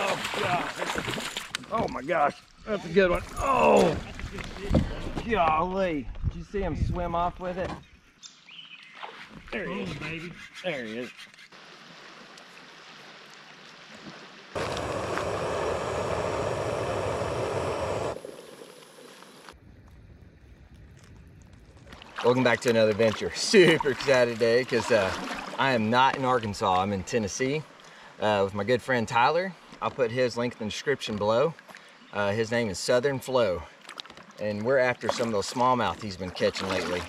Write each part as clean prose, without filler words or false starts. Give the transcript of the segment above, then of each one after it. Oh, gosh. Oh, my gosh. That's a good one. Oh, golly. Did you see him swim off with it? There he is, baby. There he is. Welcome back to another venture. Super excited today because I am not in Arkansas. I'm in Tennessee with my good friend Tyler. I'll put his link in the description below. His name is Southern Flow, and we're after some of those smallmouth he's been catching lately.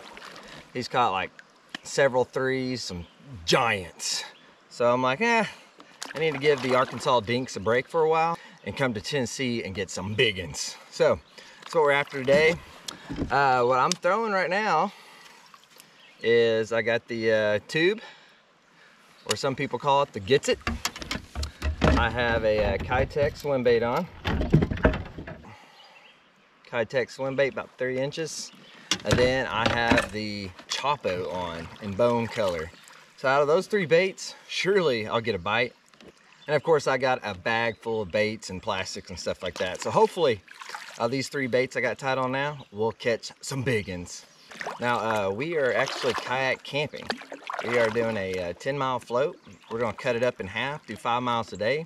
He's caught like several threes, some giants. So I'm like, I need to give the Arkansas dinks a break for a while and come to Tennessee and get some big ones. So that's what we're after today. What I'm throwing right now is I got the tube, or some people call it the gets it. I have a Kytec swim bait on. Kytec swim bait, about 3 inches. And then I have the Chapo on in bone color. So out of those three baits, surely I'll get a bite. And of course I got a bag full of baits and plastics and stuff like that. So hopefully these three baits I got tied on now will catch some biggins. Now we are actually kayak camping. We are doing a 10-mile float. We're gonna cut it up in half, do 5 miles a day,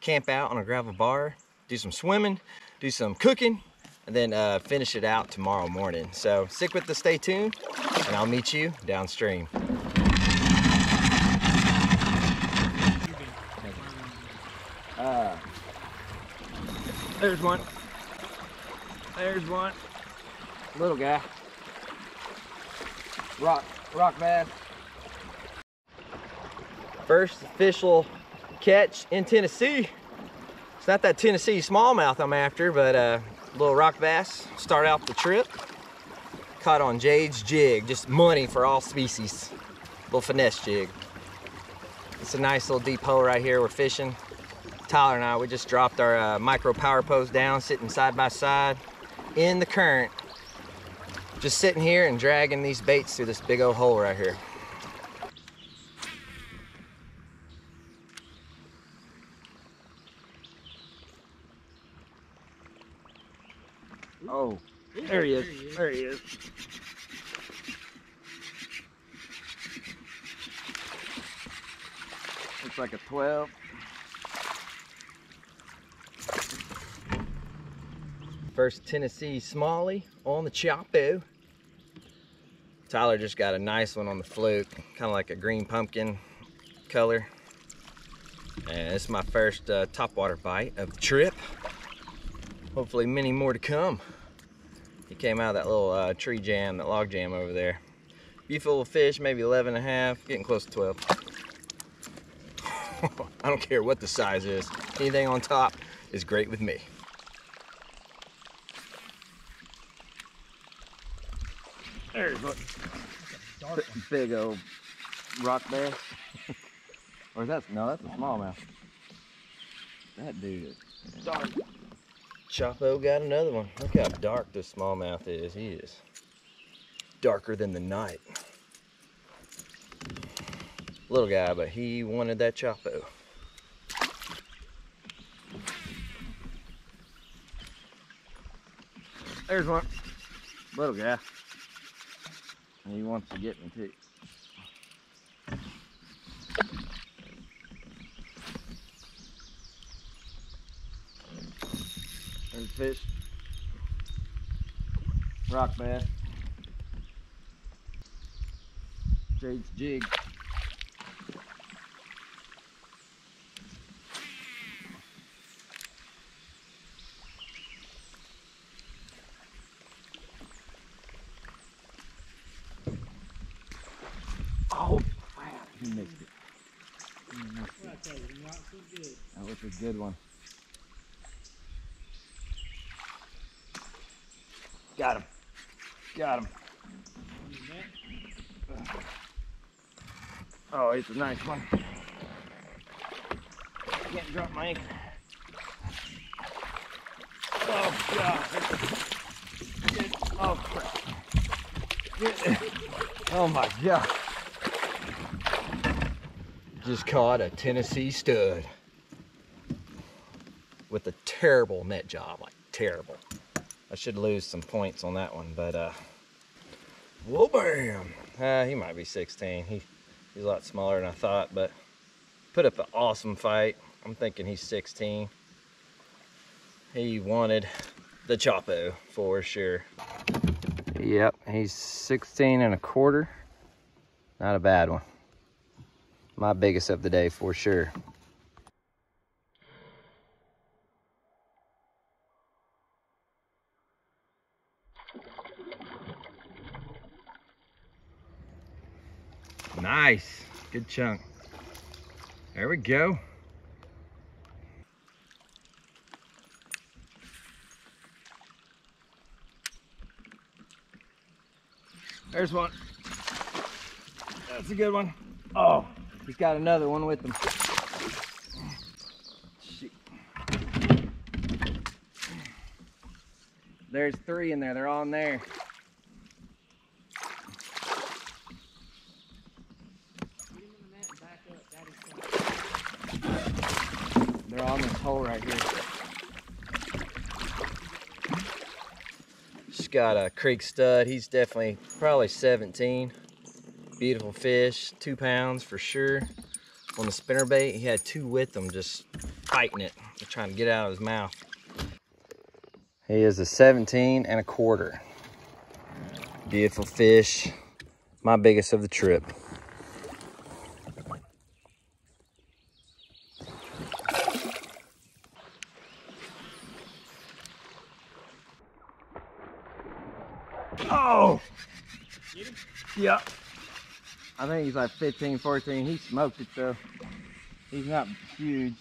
camp out on a gravel bar, do some swimming, do some cooking, and then finish it out tomorrow morning. So stick with the stay tuned, and I'll meet you downstream. There's one. There's one. Little guy. Rock bass. First official catch in Tennessee. It's not that Tennessee smallmouth I'm after, but little rock bass. Start out the trip. Caught on Jade's jig, just money for all species. Little finesse jig. It's a nice little deep hole right here we're fishing. Tyler and I, we just dropped our micro power post down, sitting side by side in the current. Just sitting here and dragging these baits through this big old hole right here. Oh, there he is, there he is. Looks like a 12. First Tennessee smallie on the Chapo. Tyler just got a nice one on the fluke, kind of like a green pumpkin color. And this is my first topwater bite of the trip. Hopefully many more to come. He came out of that little tree jam, that log jam over there. Beautiful little fish, maybe 11 and a half, getting close to 12. I don't care what the size is. Anything on top is great with me. There's one. Big old rock bass. Or that's, no, that's a smallmouth. That dude is dark. Chapo got another one. Look how dark this smallmouth is. He is darker than the night. Little guy, but he wanted that Chapo. There's one. Little guy. He wants to get me too. There's fish. Rock bass. Jade's jig. That was a good one. Got him. Got him. Oh, it's a nice one. Can't drop my anchor. Oh, God. Oh, crap. Oh, my God. Just caught a Tennessee stud. with a terrible net job, like terrible. I should lose some points on that one, but whoa, bam! He might be 16. He's a lot smaller than I thought, but put up an awesome fight. I'm thinking he's 16. He wanted the Chapo for sure. Yep, he's 16 and a quarter. Not a bad one. My biggest of the day for sure. Nice, good chunk. There we go. There's one. That's a good one. Oh, he's got another one with him. Shoot. There's three in there, they're all in there. They're all in this hole right here. Just got a creek stud. He's definitely probably 17. Beautiful fish, 2 pounds for sure. On the spinnerbait, he had two with him just fighting it, trying to get out of his mouth. He is a 17 and a quarter. Beautiful fish, my biggest of the trip. Oh! Yeah. I think he's like 15, 14. He smoked it though. He's not huge.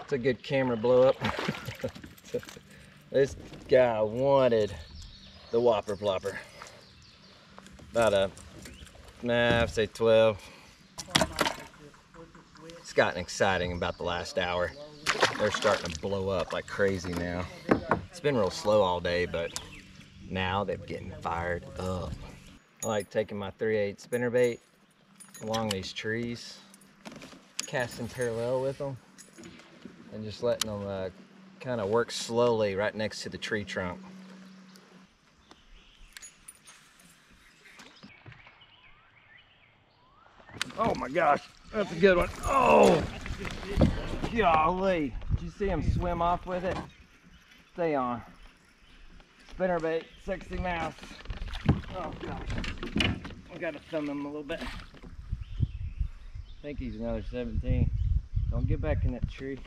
It's a good camera blow up. This guy wanted the Whopper Plopper. About a, I'd say 12. It's gotten exciting about the last hour. They're starting to blow up like crazy now. It's been real slow all day, but now they're getting fired up. I like taking my 3/8 spinnerbait along these trees, casting parallel with them, and just letting them kind of work slowly right next to the tree trunk. Oh my gosh, that's a good one. Oh, golly. Did you see him swim off with it? Stay on. Spinnerbait, sexy mouse. Oh gosh. I gotta thumb him a little bit. I think he's another 17. Don't get back in that tree.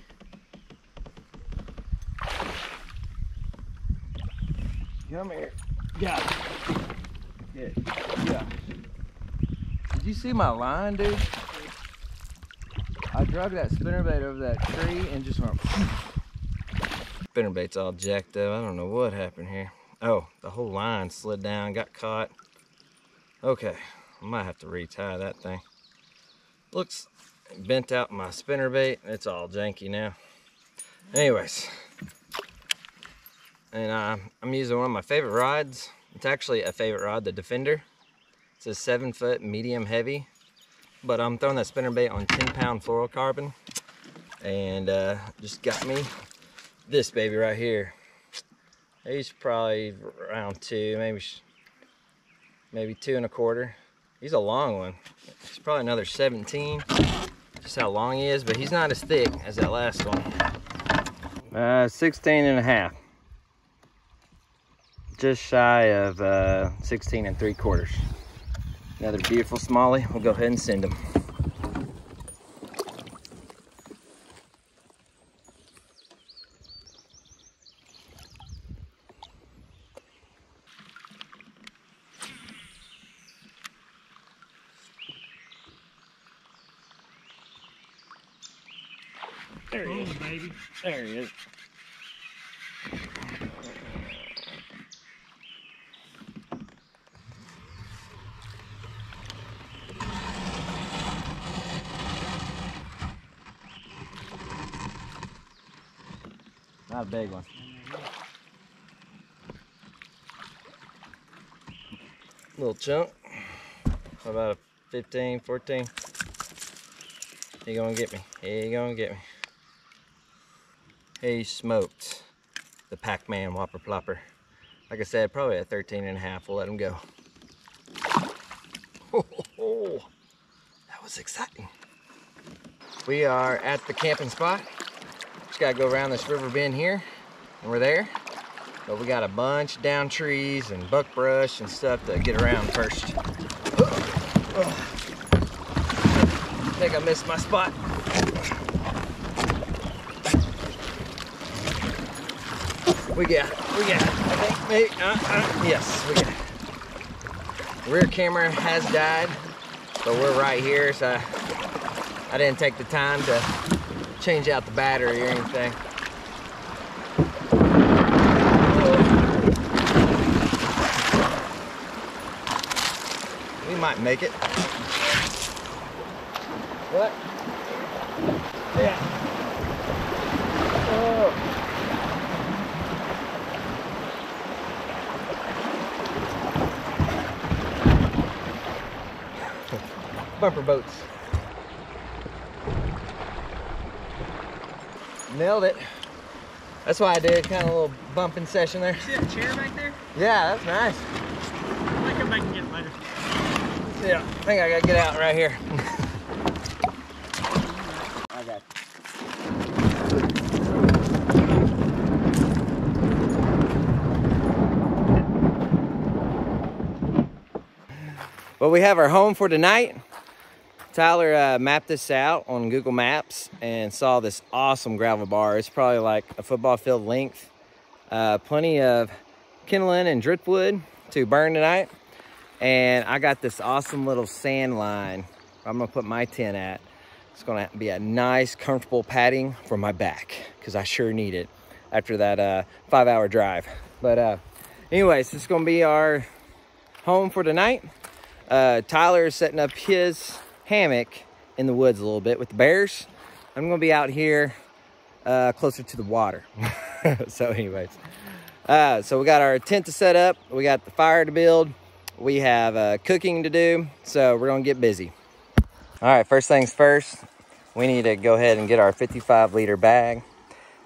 Come here. Got it. Good. Gosh. Did you see my line, dude? I drug that spinnerbait over that tree and just went. Spinnerbait's all jacked up. I don't know what happened here. Oh, the whole line slid down, got caught. Okay, I might have to re-tie that thing. Looks bent out my spinnerbait. It's all janky now. Anyways, and I'm using one of my favorite rods. It's actually a favorite rod, the Defender. It's a 7-foot medium heavy, but I'm throwing that spinnerbait on 10-pound fluorocarbon, and just got me this baby right here. He's probably around two, maybe 2 1/4. He's a long one. He's probably another 17. Just how long he is, but he's not as thick as that last one. 16 and a half. Just shy of 16 and 3/4. Another beautiful smallie. We'll go ahead and send him. There he is, baby. There he is. Not a big one. Little chunk. About a 15, 14. He gonna get me. He gonna get me. He smoked the Pac-Man Whopper Plopper. Like I said, probably at 13 and a half, we'll let him go. Oh, that was exciting. We are at the camping spot. Just gotta go around this river bend here, and we're there. But we got a bunch of down trees and buckbrush and stuff to get around first. I think I missed my spot. We got, I think, maybe, yes, we got it. Rear camera has died, but we're right here, so I didn't take the time to change out the battery or anything. Might make it. What? Yeah. Oh. Bumper boats. Nailed it. That's why I did kind of a little bumping session there. See that chair back there? Yeah, that's nice. I think I can get later. Yeah, I think I gotta get out right here. I got you. Well, we have our home for tonight. Tyler mapped this out on Google Maps and saw this awesome gravel bar. It's probably like a football field length. Plenty of kindling and driftwood to burn tonight. And I got this awesome little sand line I'm gonna put my tent at. It's gonna be a nice, comfortable padding for my back, because I sure need it after that 5-hour drive. But anyways, this is gonna be our home for tonight. Tyler is setting up his hammock in the woods a little bit with the bears. I'm gonna be out here closer to the water. So anyways, so we got our tent to set up. We got the fire to build. We have cooking to do, so we're gonna get busy. All right, first things first, we need to go ahead and get our 55-liter bag.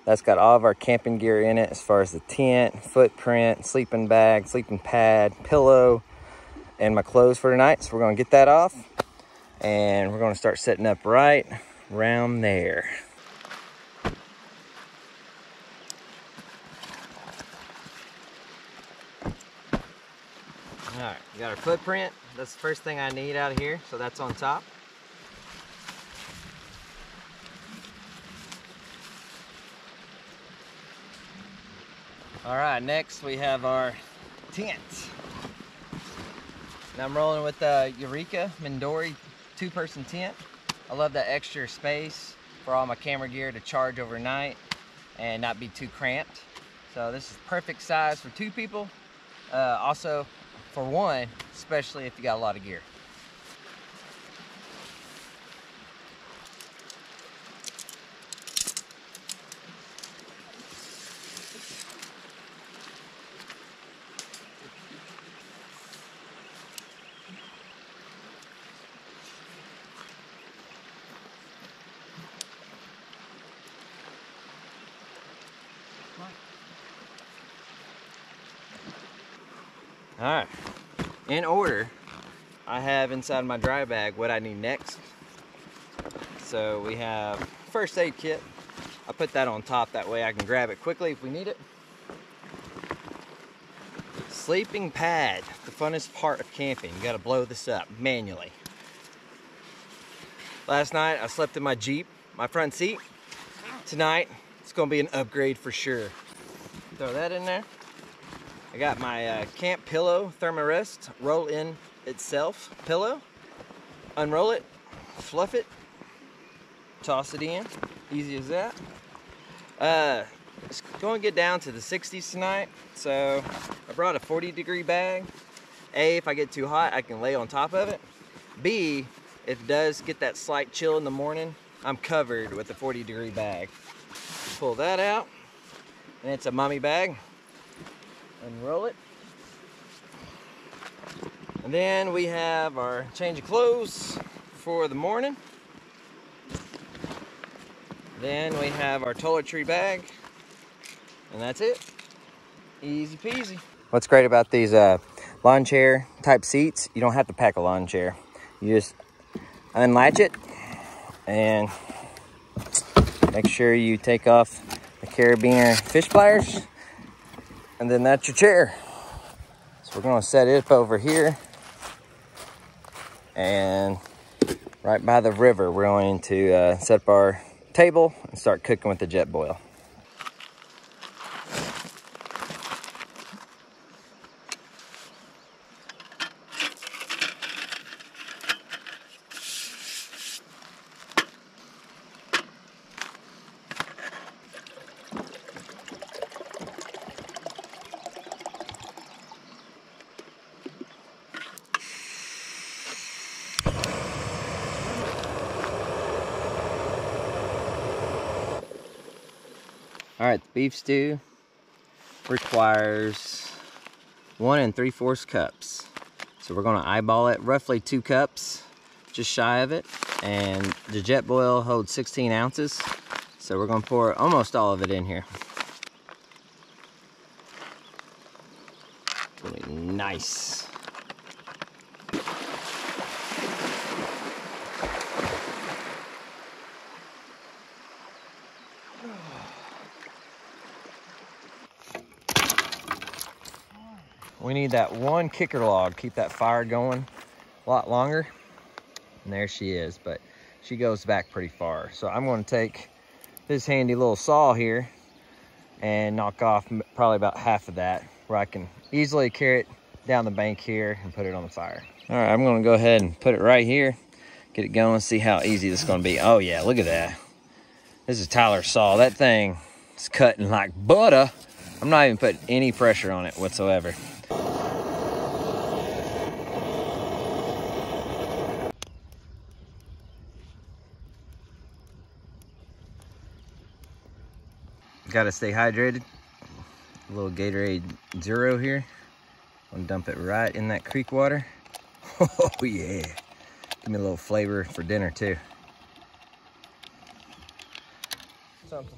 That's got all of our camping gear in it, as far as the tent, footprint, sleeping bag, sleeping pad, pillow, and my clothes for tonight. So we're gonna get that off, and we're gonna start setting up right around there. All right, we got our footprint. That's the first thing I need out of here, so that's on top. All right, next we have our tent. Now I'm rolling with the Eureka Midori 2-person tent. I love that extra space for all my camera gear to charge overnight and not be too cramped. So this is perfect size for 2 people. Also, for one, especially if you got a lot of gear. All right, in order, I have inside my dry bag what I need next. So we have first aid kit. I put that on top, that way I can grab it quickly if we need it. Sleeping pad, the funnest part of camping. You gotta blow this up manually. Last night, I slept in my Jeep, my front seat. Tonight, it's gonna be an upgrade for sure. Throw that in there. I got my camp pillow Thermarest roll in itself pillow. Unroll it, fluff it, toss it in. Easy as that. It's going to get down to the 60s tonight, so I brought a 40-degree bag. A, if I get too hot, I can lay on top of it. B, if it does get that slight chill in the morning, I'm covered with a 40-degree bag. Pull that out, and it's a mommy bag. Unroll it. And then we have our change of clothes for the morning. Then we have our toiletry bag. And that's it. Easy peasy. What's great about these lawn chair type seats, you don't have to pack a lawn chair. You just unlatch it and make sure you take off the carabiner fish pliers, and then that's your chair. So we're gonna set it up over here and right by the river, we're going to set up our table and start cooking with the Jetboil. All right, the beef stew requires 1 3/4 cups. So we're gonna eyeball it, roughly 2 cups, just shy of it. And the Jetboil holds 16 ounces. So we're gonna pour almost all of it in here. It's gonna be nice. We need that one kicker log, keep that fire going a lot longer. And there she is, but she goes back pretty far. So I'm gonna take this handy little saw here and knock off probably about half of that, where I can easily carry it down the bank here and put it on the fire. All right, I'm gonna go ahead and put it right here, get it going, see how easy this is gonna be. Oh yeah, look at that. This is Tyler's saw. That thing is cutting like butter. I'm not even putting any pressure on it whatsoever. Gotta stay hydrated. A little Gatorade Zero here. I'm gonna dump it right in that creek water. Oh yeah. Give me a little flavor for dinner too. Something.